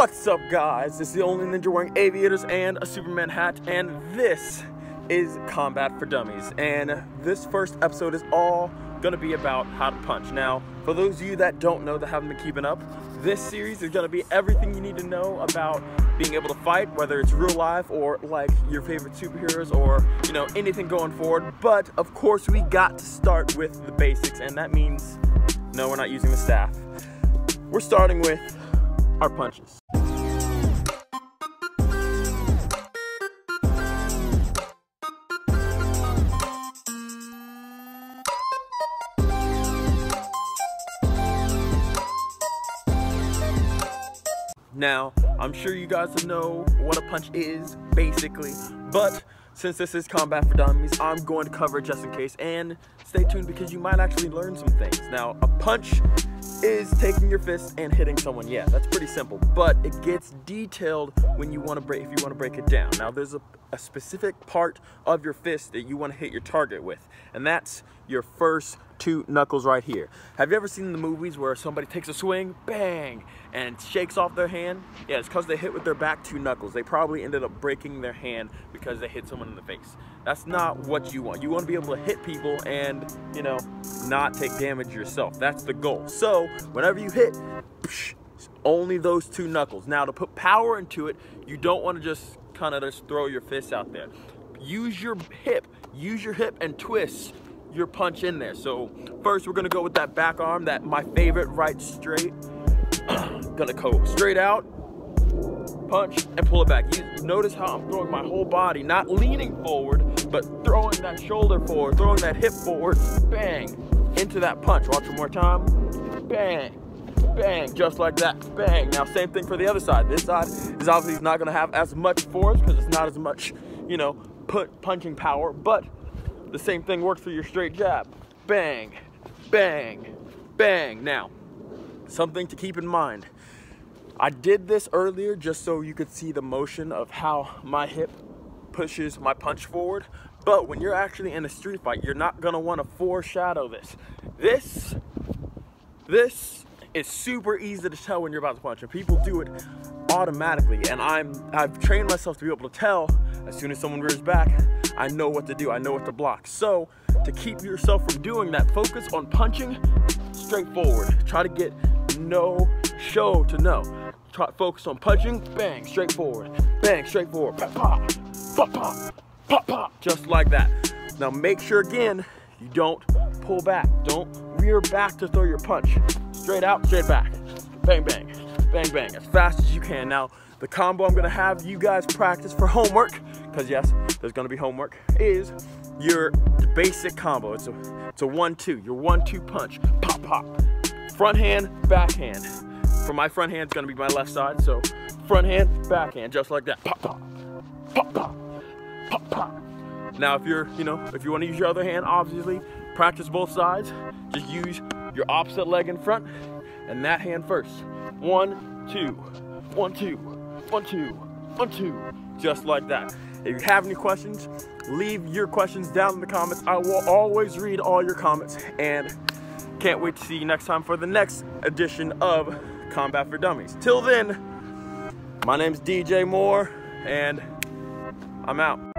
What's up, guys? It's the only ninja wearing aviators and a Superman hat, and this is Combat for Dummies. And this first episode is all gonna be about how to punch. Now, for those of you that don't know, that haven't been keeping up, this series is gonna be everything you need to know about being able to fight, whether it's real life or like your favorite superheroes or, you know, anything going forward. But of course, we got to start with the basics, and that means, no, we're not using the staff. We're starting with our punches. Now, I'm sure you guys know what a punch is, basically, but since this is Combat for Dummies, I'm going to cover it just in case, and stay tuned because you might actually learn some things. Now, a punch is taking your fist and hitting someone. Yeah, that's pretty simple, but it gets detailed when you want to break, if you want to break it down. Now, there's a specific part of your fist that you want to hit your target with, and that's your first two knuckles right here. Have you ever seen the movies where somebody takes a swing, bang, and shakes off their hand? Yeah, it's because they hit with their back two knuckles. They probably ended up breaking their hand because they hit someone in the face. That's not what you want. You want to be able to hit people and, you know, not take damage yourself. That's the goal. So whenever you hit, only those two knuckles. Now, to put power into it, you don't want to just kind of just throw your fist out there. Use your hip and twist your punch in there. So first we're gonna go with that back arm, that my favorite right straight. Gonna go straight out, punch, and pull it back. You notice how I'm throwing my whole body, not leaning forward, but throwing that shoulder forward, throwing that hip forward, bang, into that punch. Watch one more time, bang, bang, just like that, bang. Now same thing for the other side. This side is obviously not gonna have as much force because it's not as much, you know, punching power, but the same thing works for your straight jab. Bang, bang, bang. Now, something to keep in mind. I did this earlier just so you could see the motion of how my hip pushes my punch forward. But when you're actually in a street fight, you're not gonna wanna foreshadow this. This is super easy to tell when you're about to punch, and people do it automatically. And I've trained myself to be able to tell as soon as someone rears back, I know what to do, I know what to block. So to keep yourself from doing that, focus on punching straight forward. Try to get no show to no. Focus on punching, bang, straight forward, pop, pop, pop, pop, pop, pop, just like that. Now make sure again, you don't pull back. Don't rear back to throw your punch. Straight out, straight back, bang, bang, bang, bang, as fast as you can. Now, the combo I'm gonna have you guys practice for homework, because yes, there's gonna be homework, is your basic combo. It's a 1-2, your 1-2 punch, pop, pop. Front hand, backhand. For my front hand, it's gonna be my left side, so front hand, backhand, just like that, pop, pop, pop, pop, pop, pop. Now, if you're, you know, if you wanna use your other hand, obviously, practice both sides, just use your opposite leg in front, and that hand first. 1-2, 1-2, 1-2, 1-2, just like that. If you have any questions, leave your questions down in the comments. I will always read all your comments, and can't wait to see you next time for the next edition of Combat for Dummies. Till then, my name's DJ Moore, and I'm out.